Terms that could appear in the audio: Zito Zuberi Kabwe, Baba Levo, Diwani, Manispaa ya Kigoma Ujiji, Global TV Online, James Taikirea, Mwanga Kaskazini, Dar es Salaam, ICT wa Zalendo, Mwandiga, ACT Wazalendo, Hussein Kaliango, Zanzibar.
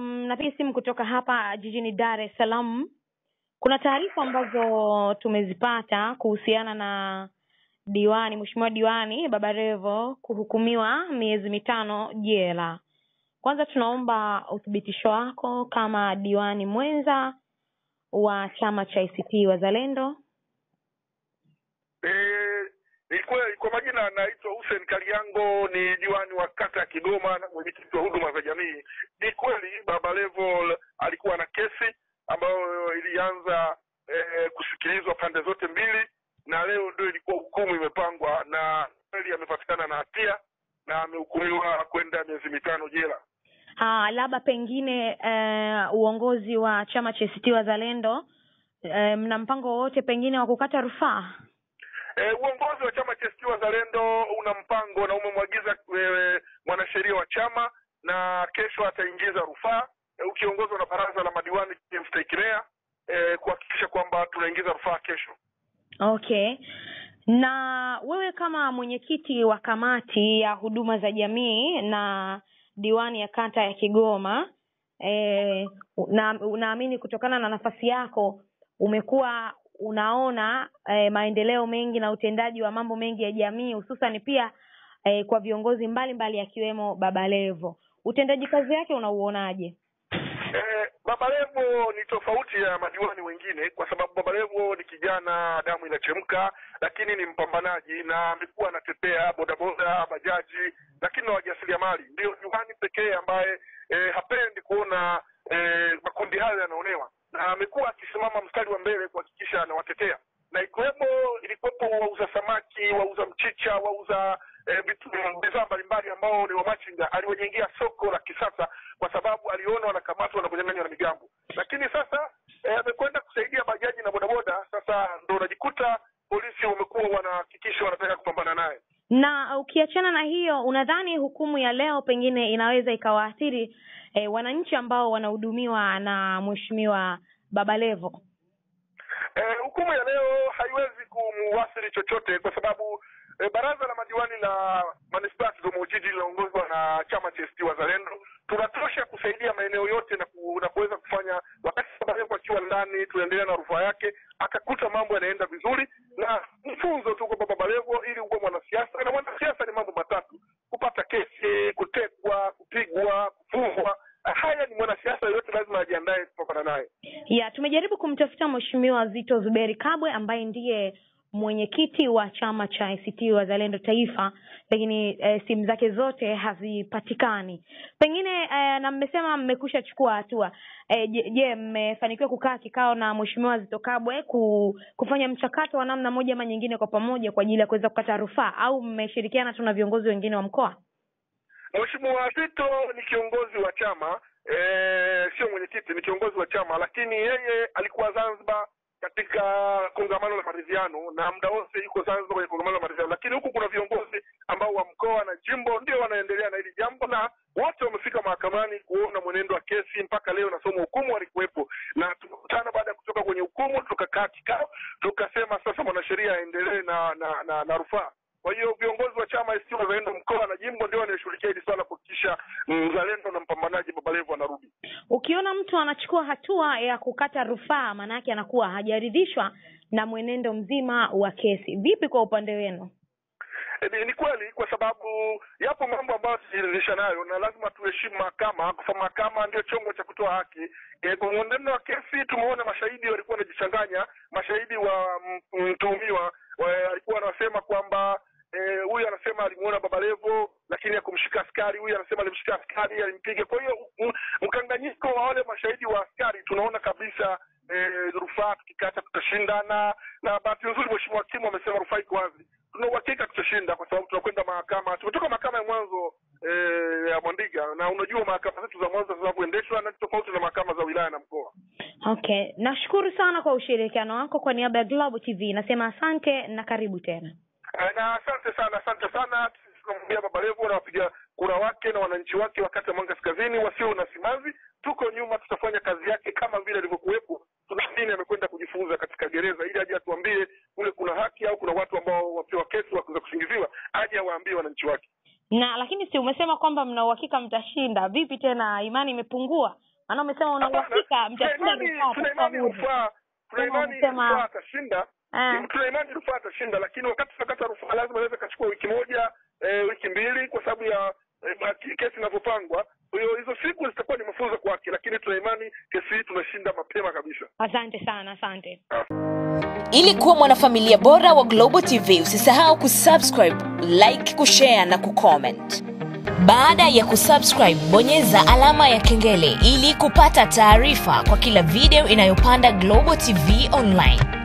Napiga simu kutoka hapa jijini Dar es Salaam. Kuna taarifa ambazo tumezipata kuhusiana na diwani, mheshimiwa diwani Baba Levo kuhukumiwa miezi 5 jela. Kwanza tunaomba uthibitisho wako kama diwani mwenza wa chama cha ICT wa Zalendo. Kwa majina naitwa Hussein Kaliango, ni diwani wa kata ya Kigoma na mwenyekiti wa huduma za jamii. Ni kweli Baba Levo alikuwa na kesi ambayo ilianza kusikilizwa pande zote mbili, na leo ndio ilikuwa hukumu imepangwa, na kweli amepatikana na hatia na amehukumiwa kwenda miezi 5 jela. Labda pengine uongozi wa chama cha ICT wa Zalendo mna mpango wowote pengine wa kukata rufaa? Uongozi wa chama cha ICT wa Zalendo una mpango na umemwagiza mwanasheria wa chama, na kesho ataingiza rufaa ukiongozwa na baraza la madiwani James Taikirea kuhakikisha kwamba tunaingiza rufaa kesho. Okay. Na wewe kama mwenyekiti wa kamati ya huduma za jamii na diwani ya kata ya Kigoma, naamini kutokana na nafasi yako umekuwa unaona maendeleo mengi na utendaji wa mambo mengi ya jamii, hususan pia kwa viongozi mbalimbali akiwemo Baba Levo. Utendaji kazi yake unauonaje? Baba Levo ni tofauti ya madiwani wengine kwa sababu Baba Levo ni kijana damu inachemka, lakini ni mpambanaji na amekuwa anatetea bodaboda, bajaji, lakini na wajasiriamali. Ndio diwani pekee ambaye hapendi kuona makundi hayo yanaonewa, na amekuwa akisimama mstari wa mbele kuhakikisha anawatetea. Na ilikuwepo wauza samaki, wauza mchicha, wauza vitu mbalimbali ambao ni wamachinga, aliwajengea soko la kisasa kwa sababu aliona wanakamatwa na kunyang'anywa na migambo. Lakini sasa amekwenda kusaidia bajaji na bodaboda, sasa ndio unajikuta polisi wamekuwa wanahakikisha wanataka kupambana naye. Na ukiachana na hiyo, unadhani hukumu ya leo pengine inaweza ikawaathiri wananchi ambao wanahudumiwa na mheshimiwa Baba Levo? Hukumu ya leo haiwezi kumuathiri chochote kwa sababu baraza la madiwani la Manispaa ya Kigoma Ujiji linaongozwa na chama cha ACT Wazalendo. Tunatosha kusaidia maeneo yote na kuweza kufanya wakati sababu kwa kiwa ndani tuendelea na rufaa yake akakuta mambo yanaenda vizuri, na mfunzo tu kwa Baba Levo ili uwe mwanasiasa, na mwanasiasa ni mambo matatu: kupata kesi, kutekwa, kupigwa, kufungwa. Haya ni mwanasiasa yote lazima ajiandae kupambana naye. Tumejaribu kumtafuta mheshimiwa Zito Zuberi Kabwe ambaye ndiye mwenyekiti wa chama cha ICT wa Zalendo Taifa, lakini simu zake zote hazipatikani. Pengine na mmesema mmekusha chukua hatua. Je, mmefanikiwa kukaa kikao na mheshimiwa Zito Kabwe kufanya mchakato wa namna moja ama nyingine kwa pamoja kwa ajili ya kuweza kukata rufaa, au mmeshirikiana tu na viongozi wengine wa mkoa? Mheshimiwa Zito ni kiongozi wa chama, sio mwenyekiti, ni kiongozi wa chama, lakini yeye alikuwa Zanzibar katika kongamano la maridhiano, na muda wote yuko Zanzibar kwenye kongamano la maridhiano, lakini huku kuna viongozi ambao wa mkoa na jimbo ndio wanaendelea na hili jambo, na wote wamefika mahakamani kuona mwenendo wa kesi mpaka leo na somo hukumu alikuwepo, na tukutana baada ya kutoka kwenye hukumu tukakaa kikao tukasema sasa mwanasheria aendelee na rufaa. Kwa hiyo viongozi wa chama sio Wazalendo mkoa na jimbo ndio wanashughulikia hili swala kuhakikisha Mzalendo na mpambanaji Baba Levo anarudi. Ukiona mtu anachukua hatua ya kukata rufaa, maana yake anakuwa hajaridhishwa na mwenendo mzima wa kesi. Vipi kwa upande wenu? Ni kweli kwa sababu yapo mambo ambayo tujiridhisha nayo, na lazima tuheshimu mahakama kwa mahakama ndio chombo cha kutoa haki. Kwa mwenendo wa kesi tumeona mashahidi walikuwa wanajichanganya, mashahidi wa mtuhumiwa walikuwa wanasema kwamba huyu anasema alimuona Baba Levo lakini hakumshika askari, huyu anasema alimshika askari alimpiga. Kwa hiyo mkanganyiko wa wale mashahidi wa askari tunaona kabisa rufaa tukikata tutashindana, na bahati nzuri mheshimiwa hakimu amesema rufaa iko wazi. Tuna uhakika tutashinda kwa sababu tunakwenda mahakama. Tumetoka mahakama ya mwanzo ya Mwandiga, na unajua mahakama zetu za mwanzo zinazoendeshwa na tofauti na mahakama za wilaya na mkoa. Okay, nashukuru sana kwa ushirikiano wako. Kwa niaba ya Global TV nasema asante na karibu tena. Na asante sana. Tunamwambia Baba Levo na wapiga kura wake na wananchi wake wakati wa Mwanga Kaskazini wasio na simanzi, tuko nyuma, tutafanya kazi yake kama vile alivyokuwepo. Tunadhani amekwenda kujifunza katika gereza ili aje atuambie kule kuna haki au kuna watu ambao wapewa kesi wakiweza kusingiziwa, aje awaambie wananchi wake. Na lakini si umesema kwamba mna uhakika mtashinda. Vipi tena imani imepungua? Maana umesema una uhakika mtashinda vifaa. Tuna imani atashinda. Tuna imani rufaa atashinda, lakini wakati tunakata rufaa lazima inaweza kachukua wiki moja, wiki mbili kwa sababu ya kesi inavyopangwa. Hizo siku zitakuwa ni mafunzo kwake, lakini tuna imani kesi hii tunashinda mapema kabisa. Asante sana, asante. Ili kuwa mwanafamilia bora wa Global TV, usisahau kusubscribe, like, kushare na kucomment. Baada ya kusubscribe, bonyeza alama ya kengele ili kupata taarifa kwa kila video inayopanda Global TV Online.